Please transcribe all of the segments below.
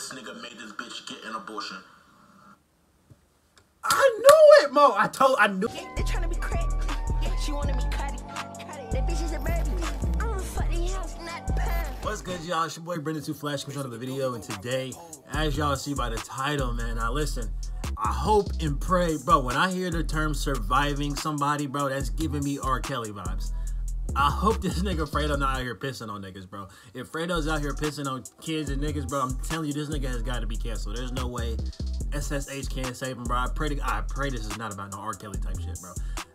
this nigga made this bitch get an abortion. I knew it, Mo. I knew. Yeah, they're trying to be crack. Yeah, she wanted me cutty. That bitch is a baby. I'm a fucking house, not pine. What's good, y'all? It's your boy Brandon Too Flashy coming out of the video, and today, as y'all see by the title, man, now listen. I hope and pray, bro. When I hear the term surviving somebody, bro, that's giving me R. Kelly vibes. I hope this nigga Fredo not out here pissing on niggas, bro. If Fredo's out here pissing on kids and niggas, bro, I'm telling you, this nigga has got to be canceled. There's no way SSH can't save him, bro. I pray this is not about no R. Kelly type shit, bro.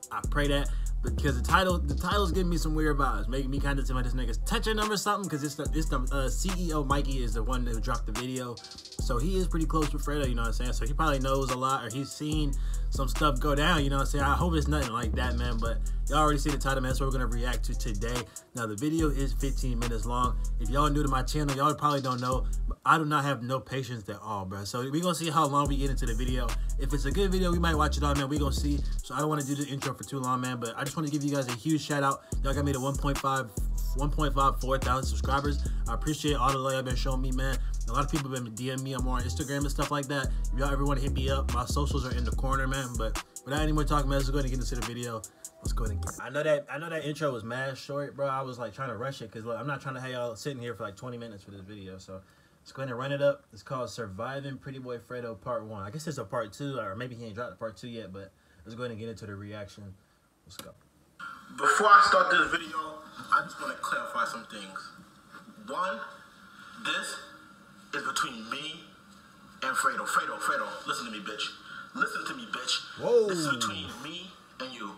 I pray that, because the title's giving me some weird vibes, making me kind of tell this nigga's touching them or something, because it's the CEO Mikey is the one that dropped the video, so he is pretty close with Fredo, you know what I'm saying? So he probably knows a lot, or he's seen some stuff go down, you know what I'm saying? I hope it's nothing like that, man, but y'all already see the title, man, so we're gonna react to today. Now the video is 15 minutes long. If y'all new to my channel, y'all probably don't know, but I do not have no patience at all, bro. So we gonna see how long we get into the video. If it's a good video, we might watch it all, man. We gonna see. So I don't want to do the intro for too long, man, but I just want to give you guys a huge shout out. Y'all got me to 1.54 thousand subscribers. I appreciate all the love y'all been showing me, man. A lot of people have been DMing me. I'm more on Instagram and stuff like that. If y'all ever want to hit me up, my socials are in the corner, man. But without any more talking, man, let's go ahead and get into the video. Let's go ahead and get it. I know that intro was mad short, bro. I was like trying to rush it because I'm not trying to have y'all sitting here for like 20 minutes for this video. So let's go ahead and run it up. It's called Surviving Pretty Boy Fredo Part 1. I guess it's a Part 2, or maybe he ain't dropped the Part 2 yet, but let's go ahead and get into the reaction. Let's go. Before I start this video, I just want to clarify some things. One, this is between me and Fredo. Fredo, listen to me, bitch. Whoa. This is between me and you.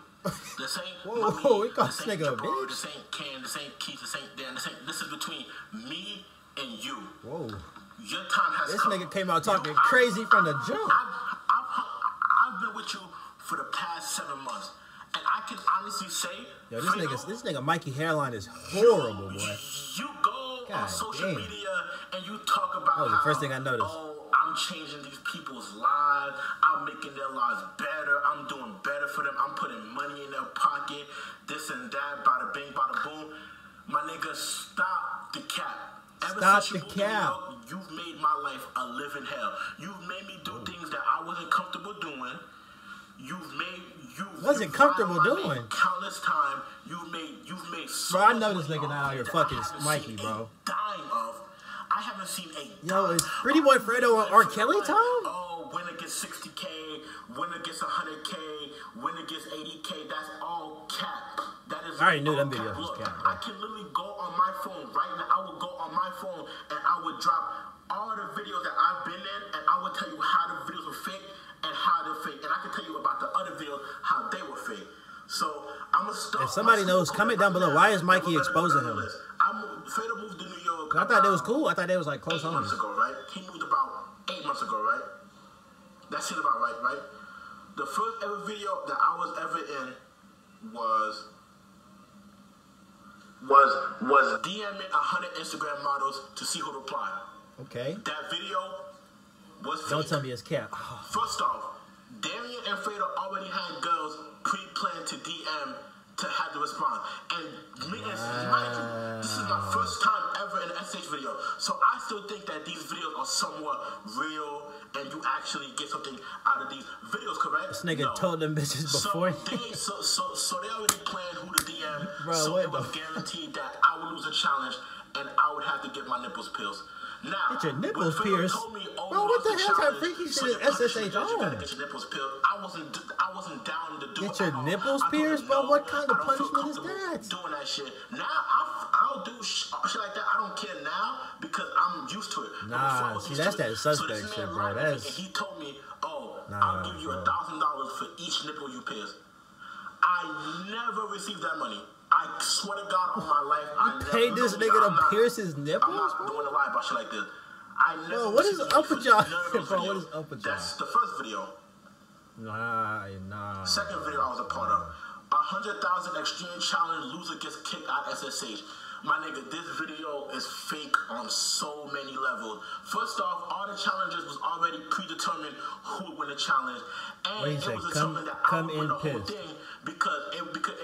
This ain't whoa, it got this ain't nigga, bitch. This ain't Ken, this ain't Keith, this ain't Dan, this is between me and you. Whoa. Your time has this come. This nigga came out talking crazy from the jump. I've been with you for the past 7 months. And I can honestly say, yo, this nigga Mikey hairline is horrible, boy. You go God on social media and you talk about that was the first thing I noticed. Oh, I'm changing these people's lives. I'm making their lives better. I'm doing better for them. I'm putting money in their pocket. This and that. Bada bing, bada boom. My nigga, stop the cap. Ever since you moved to New York, you've made my life a living hell. You've made me do things that I wasn't comfortable doing. Countless time. You've made so much. Bro, I know this nigga not out here fucking Mikey, bro. I haven't seen a dime. Yo, is Pretty Boy Fredo on R. Kelly time? Oh, winner gets 60K, winner gets 100K, winner gets 80K. That's all cap. That is. I already knew that video was cap. I can literally go on my phone right now. I would go on my phone and I would drop all the videos that I've been in, and I would tell you how the videos were fake and how they're fake, and I can tell you about the other video, how they were fake. So I'm gonna stop. If somebody knows, comment down below. Why is Mikey exposing him? Fredo moved to New York. I thought that was cool. I thought they was like close homies. 8 months ago, right? He moved about 8 months ago, right? That's it about right, right? The first ever video that I was ever in was DMing 100 Instagram models to see who replied. Okay. That video. Don't tell me it's cap. First off, Darian and Fredo already had girls pre-planned to DM to have the response. And me and Mikey, this is my first time ever in an SH video. So I still think that these videos are somewhat real and you actually get something out of these videos, correct? This nigga told them bitches before. So they already planned who to DM. Bro, so it was guaranteed that I would lose a challenge and I would have to get my nipples pierced. Now, get your nipples pierced. Bro, what the hell type freaky shit is SSH on? I wasn't down to do it. Get your nipples pierced, bro? What kind of punishment is that? Doing that shit. Now, I'll do shit like that. I don't care now because I'm used to it. Nah, see, that's that suspect shit, bro. He told me, oh, I'll give you $1,000 for each nipple you pierce. I never received that money. I swear to God on my life, I paid this nigga to pierce his nipples? I'm not doing a lie about shit like this. Bro, what is up with y'all? Bro, what is up with y'all? That's the first video. Nah. Second video I was a part of. 100,000 extreme challenge, loser gets kicked out SSH. My nigga, this video is fake on so many levels. First off, all the challenges was already predetermined who would win the challenge. And it was determined that I would win the whole thing because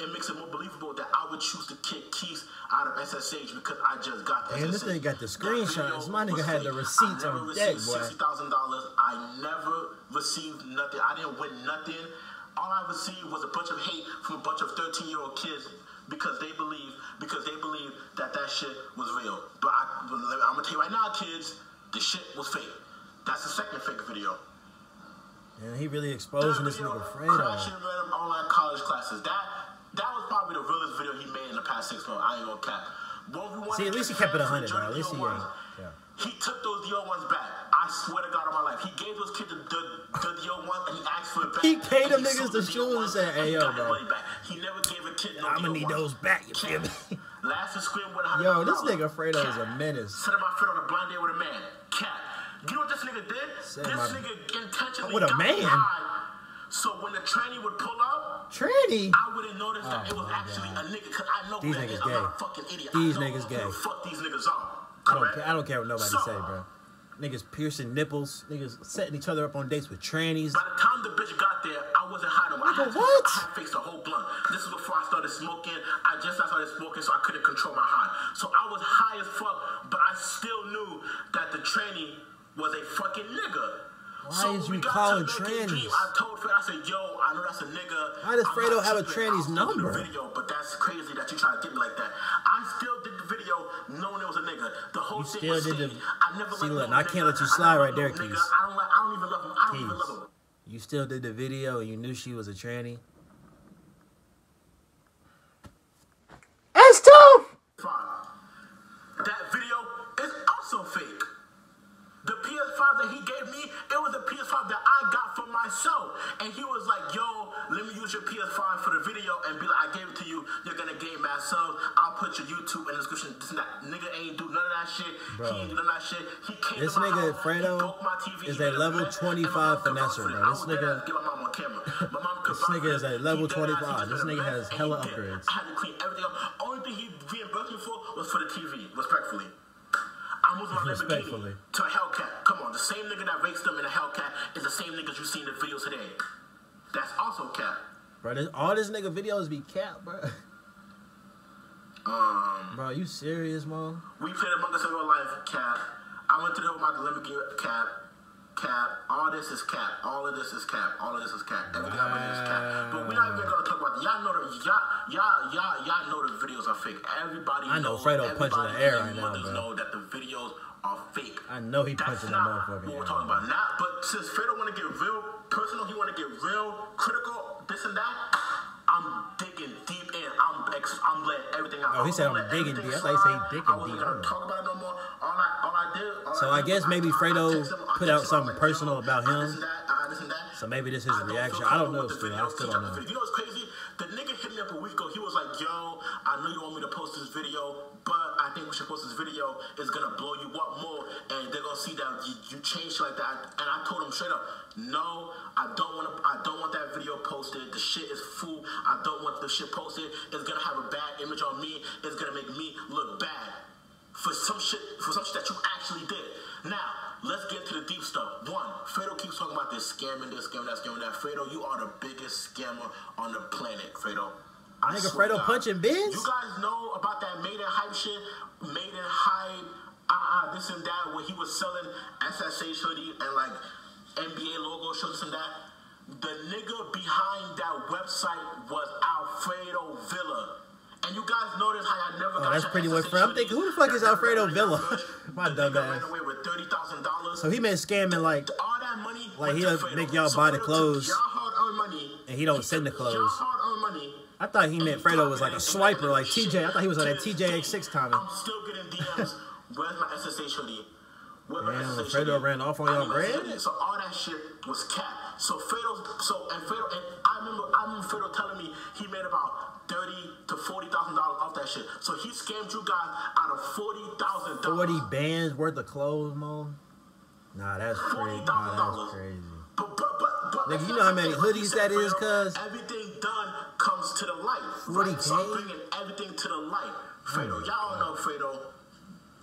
it makes it more believable that I would choose to kick Keith out of SSH because I just got the SSH. Man, this thing got the screenshots. My nigga had the receipts on deck, boy. $60,000. I never received nothing. I didn't win nothing. All I received was a bunch of hate from a bunch of 13-year-old kids because they believe that that shit was real. But I'm gonna tell you right now, kids, the shit was fake. That's the second fake video. Yeah, he really exposing this nigga Fredo. Crashing random online college classes. That was probably the realest video he made in the past 6 months. I ain't gonna cap. See, at least he kept it 100, bro. At least he took those DO1s back. I swear to God on my life. He gave those kids the DO1 and he asked for it back. He paid them niggas the shoes and said, hey, yo, bro. He never gave a kid no DO1. I'm gonna need those back, you feel me? Yo, this nigga Fredo is a menace. Set up my friend on a blind date with a man. Cap. You know what this nigga did? This nigga intentionally got high. So when the tranny would pull up, I wouldn't notice that it was actually a nigga because I know that is. I'm not a fucking idiot. These niggas gay. Fuck these niggas up. I don't care what nobody say, bro. Niggas piercing nipples. Niggas setting each other up on dates with trannies. By the time the bitch got there, I wasn't high no more. I had faced a whole blunt. This is before I started smoking. I started smoking, so I couldn't control my high. So I was high as fuck, but I still knew that the tranny was a fucking nigga. Why is you calling trannies? I told Fredo, I said, yo, I know that's a nigga. Why does Fredo have a tranny's number? Video, but that's crazy that you trying to get me like that. I still did the video knowing it was a nigga. The whole thing was staged. I never let him. I can't let you slide right there, Keys. I don't even love him. I don't even love him. You still did the video and you knew she was a tranny? That's tough! That video is also fake. The PS5 that he gave me, it was a PS5 that I got for myself. And he was like, yo, let me use your PS5 for the video and be like, I gave it to you. You're going to game myself. I'll put your YouTube in the description. This and that. Nigga ain't do none of that shit. Bro. He ain't do none of that shit. He came this to my nigga, house. Fredo, he broke my TV. Is a level 25 finesser, bro. This nigga, this nigga is a level 25. This nigga has hella upgrades. I had to clean everything up. Only thing he reimbursed me for was for the TV, respectfully. I'm moving my Lamborghini to a Hellcat. Come on, the same nigga that rakes them in a Hellcat is the same niggas you see in the videos today. That's also cap. Bro, all this nigga videos be cap, bro. Bro, you serious, mom? We played Among Us in real life, cap. I went to the hill with my Lamborghini, cap. Cap. All this is cap. All of this is cap. All of this is cap. Everything I read is cap. But we're not even gonna talk about that. Y'all know the videos are fake. Everybody knows. I know Fredo punching the air right now, bro. Know that the videos are fake. I know he punching that motherfucker. That's not what we're talking about now. But since Fredo want to get real personal, he want to get real critical, this and that. I'm digging deep in. I'm letting everything out. Oh, he said I'm digging deep. I thought he said he digging deep. I wasn't gonna talk about it no more. So I guess maybe Fredo put out something personal about him. So maybe this is his reaction. I don't know, Fredo. I still don't know. You know what's crazy? The nigga hit me up a week ago. He was like, yo, I know you want me to post this video, but I think we should post this video. It's going to blow you up more, and they're going to see that you changed like that. And I told him straight up, no, I don't want that video posted. The shit is fool. I don't want the shit posted. It's going to have a bad image on me. It's going to make me look bad for some shit that you actually did. Now, let's get to the deep stuff. One, Fredo keeps talking about this, scamming that, Fredo, you are the biggest scammer on the planet, Fredo. I nigga Fredo punching bids? You guys know about that Maiden Hype shit? Maiden Hype, this and that, where he was selling SSH hoodie and like NBA logo shirts, this and that. The nigga behind that website was Alfredo Villa. And you guys notice how I never got that's pretty what I'm thinking, who the fuck is Alfredo Villa? My dumb ass. Ran away with $30,000. So he been scamming like all that money. Like he'll make y'all buy the clothes. And he don't send the clothes. I thought he meant Fredo was like a swiper, like TJ. I thought he was on that TJX6 comment. I'm still getting DMs. Where's my SSH hoodie? Damn, Fredo ran off on y'all bread? So all that shit was cap. So Fredo, and I remember Fredo telling me he made about $30,000 to $40,000 off that shit. So he scammed you guys out of $40,000. 40 bands worth of clothes, mom. Nah, that's crazy. That's crazy. But nigga, you know how many hoodies that is, cuz? Everything done comes to the light. 40K? So I'm bringing everything to the light. Fredo, y'all know Fredo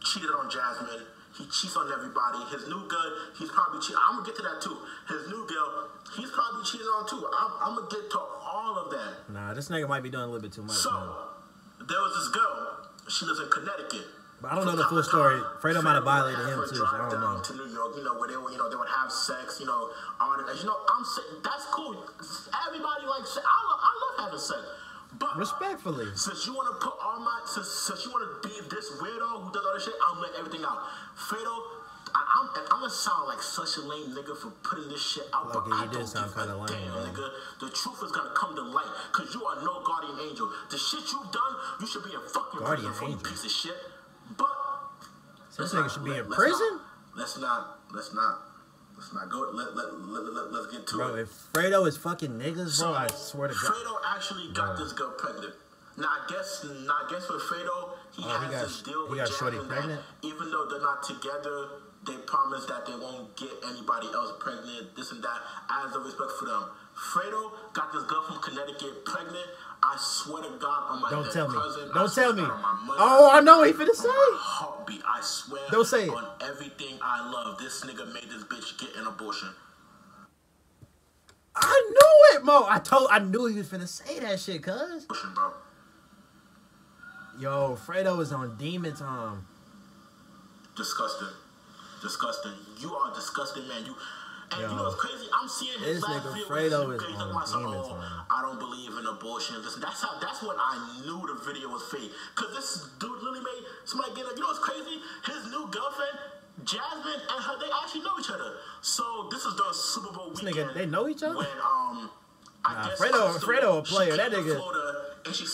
cheated on Jasmine. He cheats on everybody. His new girl, he's probably cheating. I'm going to get to that, too. His new girl, he's probably cheating on, too. I'm going to get to all of that. Nah, this nigga might be doing a little bit too much. So, there was this girl. She lives in Connecticut. But I don't know the full story. Fredo might have violated him, too. So I don't know. To New York, you know, where they would have sex, you know. You know, I'm saying, that's cool. Everybody likes sex. I love having sex. But respectfully, since you want to put all my, since you want to be this weirdo who does all this shit, I'm letting everything out. Fredo, I'm gonna sound like such a lame nigga for putting this shit out, but I don't give a damn, nigga. The truth is gonna come to light, cause you are no guardian angel. The shit you've done, you should be in fucking prison for, you piece of shit. But so this nigga should be in prison. Let's get to it. If Fredo is fucking niggas, bro, I swear to God. Fredo actually got this girl pregnant. Now, I guess with Fredo, he has this deal with Jasmine that even though they're not together, they promise that they won't get anybody else pregnant, this and that, as a respect for them. Fredo got this girl from Connecticut pregnant. I swear to God on my dead cousin. Don't tell me. Oh, I know what he finna say. Heartbeat, I swear. Don't say it. On everything I love, this nigga made this bitch get an abortion. I knew it, Mo. I knew he was finna say that shit, cuz. Yo, Fredo is on demon time. Disgusting. Disgusting. You are a disgusting man. You... And yo, you know what's crazy? I'm seeing his last few videos. I don't believe in abortion. That's when I knew the video was fake. Cause this dude literally made somebody get up. You know what's crazy? His new girlfriend, Jasmine, and her, they actually know each other. So this is the Super Bowl weekend. This nigga, they know each other? When Fredo a player. That nigga.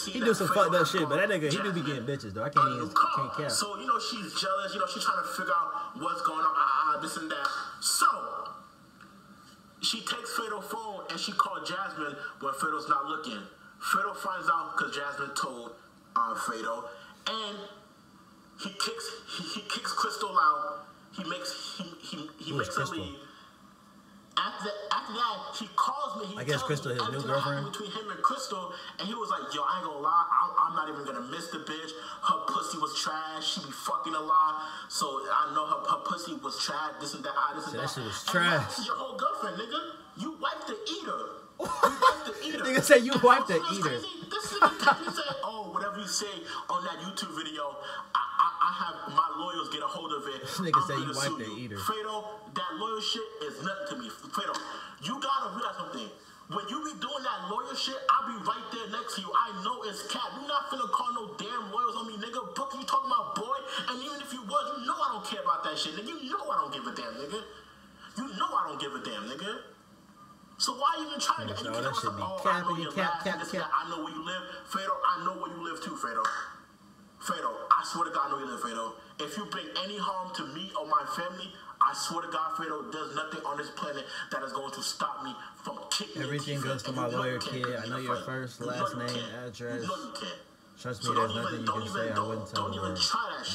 He do some fucked up shit, but that nigga, he do be getting bitches, though. I can't care. So, you know, she's jealous. You know, she's trying to figure out what's going on, this and that. So she takes Fredo's phone and she called Jasmine when Fredo's not looking. Fredo finds out because Jasmine told Fredo, and he kicks Crystal out. He makes a leave. After that, he calls me. I guess Crystal, his new girlfriend. Between him and Crystal, and he was like, "Yo, I ain't gonna lie, I'm not even gonna miss the bitch. Her pussy was trash. She be fucking a lot. So I know her pussy was trash. This and that. That shit was trash. This is your whole girlfriend, nigga. You wiped the eater. You wiped the eater. Nigga said you wiped the eater. This nigga said, oh, whatever you say on that YouTube video, I have my lawyers get a hold of it. This nigga said you wiped the eater. Fredo, that lawyer shit is nothing to me. Fredo, you gotta realize something. When you be doing that lawyer shit, I'll be right there next to you. I know it's cap. You're not finna call no damn lawyers on me, nigga. Book, you talking about boy? And even if you was, you know I don't care about that shit, nigga. You know I don't give a damn, nigga. You know I don't give a damn, nigga. So why even trying to? No, that should be cap. I know where you live, Fredo. I know where you live too, Fredo. Fredo, I swear to God, I know you live, Fredo. If you bring any harm to me or my family, I swear to God, Fredo, there's nothing on this planet that is going to stop me from kicking. Everything goes to my lawyer, kid. I know your first, last name, address. You know you can't. Trust me, there's nothing you can say I wouldn't tell you.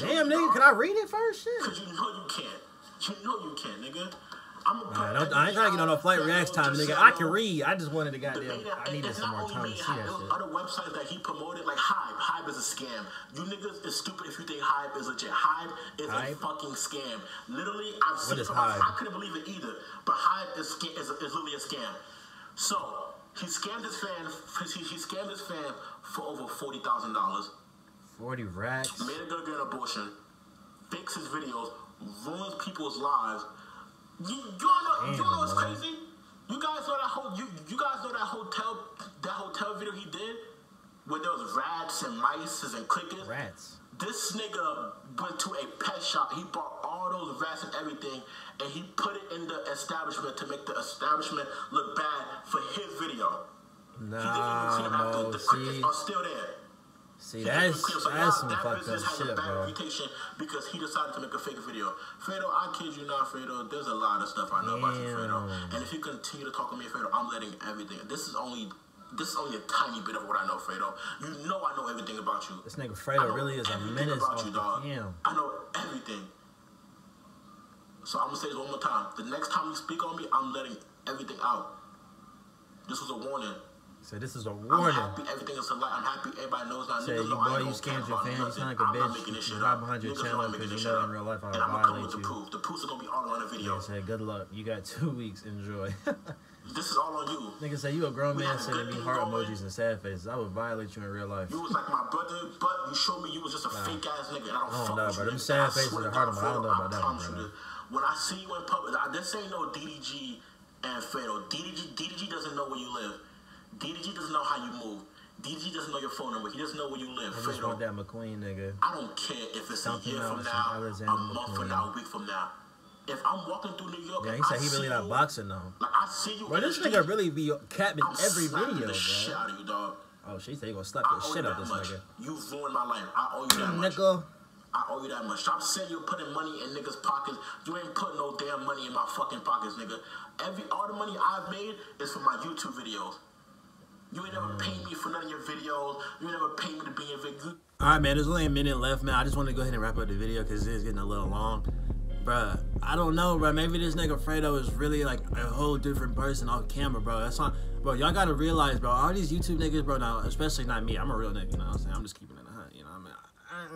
Damn, nigga, can I read it first? Shit. Because you know you can't. You know you can't, nigga. I ain't trying to get on no flight reacts time, nigga. I can read. I just wanted to goddamn. I needed some more time to see that shit. Other websites that he promoted, like Hive. Hive is a scam. You niggas is stupid if you think Hive is legit. Hive is a fucking scam. Literally, I've seen it. I couldn't believe it either. But Hive is literally a scam. So he scammed his fan. He scammed his fan for over $40,000. 40 racks. Made a girl get an abortion. Fakes his videos. Ruins people's lives. You know what's crazy? You guys know that hotel video he did where there was rats and mice and crickets. Rats. This nigga went to a pet shop. He bought all those rats and everything, and he put it in the establishment to make the establishment look bad for his video. Nah, no, crickets are still there. See, that's some fucked up shit, bro. Because he decided to make a fake video. Fredo, I kid you not, Fredo. There's a lot of stuff I know about you, Fredo. And if you continue to talk to me, Fredo, I'm letting everything. This is only a tiny bit of what I know, Fredo. You know I know everything about you. This nigga Fredo really is a menace about you, dog. Damn. I know everything. So I'm gonna say this one more time. The next time you speak on me, I'm letting everything out. This was a warning. So this is a warning. I'm happy, everything is a lie. I'm happy, everybody knows that. So you boy, you scammed your fam. You sound like a bitch. You hide behind your channel because you know in real life I'll violate you. The proofs are gonna be all on the video. Nigga said, good luck. You got 2 weeks. Enjoy. This is all on you. Nigga said, you a grown man sending me heart emojis and sad faces. I would violate you in real life. You was like my brother, but you showed me you was just a fake ass nigga. And I don't know, bro. Them sad faces are hard. I don't know about that, bro. When I see you in public, this ain't no DDG and Fredo. DDG doesn't know where you live. DDG doesn't know how you move. DDG doesn't know your phone number. He doesn't know where you live. I just want that McQueen, nigga. I don't care if it's something a year from now, a month from now, a week from now. If I'm walking through New York, yeah, he said he really like boxing though. Like I see you. Bro, this nigga really be capping every video, bro. Shit out of you, dog. Oh, she said he gonna slap the shit out of this nigga. You've ruined my life. I owe you that much. Nigga. I owe you that much. Stop saying you're putting money in niggas' pockets. You ain't putting no damn money in my fucking pockets, nigga. All the money I've made is for my YouTube videos. You ain't never paid me for none of your videos. You ain't never paid me to be in video. Alright, man, there's only a minute left, man. I just want to go ahead and wrap up the video because it is getting a little long. Bruh, I don't know, bro. Maybe this nigga Fredo is really like a whole different person off camera, bro. That's not, bro, y'all gotta realize, bro, all these YouTube niggas, bro, now, especially not me. I'm a real nigga, you know what I'm saying? I'm just keeping it a hunt, you know what I mean?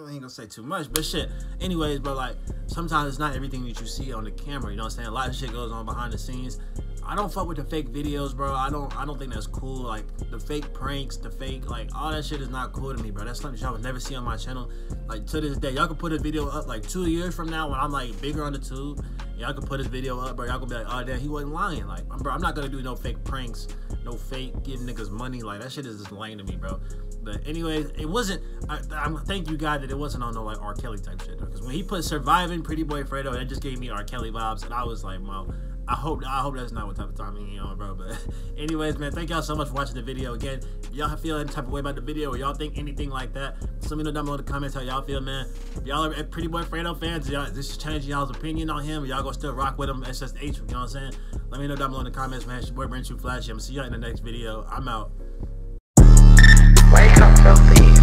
I ain't gonna say too much, but shit. Anyways, bro, like, sometimes it's not everything that you see on the camera, you know what I'm saying? A lot of shit goes on behind the scenes. I don't fuck with the fake videos, bro. I don't think that's cool. Like, the fake pranks, the fake, like, all that shit is not cool to me, bro. That's something y'all would never see on my channel. Like, to this day, y'all can put a video up, like, 2 years from now when I'm, like, bigger on the tube. Y'all can put this video up, bro. Y'all can be like, oh, damn, he wasn't lying. Like, bro, I'm not gonna do no fake pranks, no fake giving niggas money. Like, that shit is just lame to me, bro. But anyways, it wasn't, I thank you, God, that it wasn't on no, like, R. Kelly type shit, though. Because when he put Surviving Pretty Boy Fredo, that just gave me R. Kelly vibes. And I was like, wow. I hope that's not what type of time you on, bro. But anyways, man, thank y'all so much for watching the video. Again, if y'all feel any type of way about the video or y'all think anything like that, just let me know down below in the comments how y'all feel, man. If y'all are Pretty Boy Fredo fans, y'all this is changing y'all's opinion on him, y'all gonna still rock with him, SSH, you know what I'm saying? Let me know down below in the comments, man. It's your boy Brandon Too Flashy. I'm gonna see y'all in the next video. I'm out. Wake up, filthy.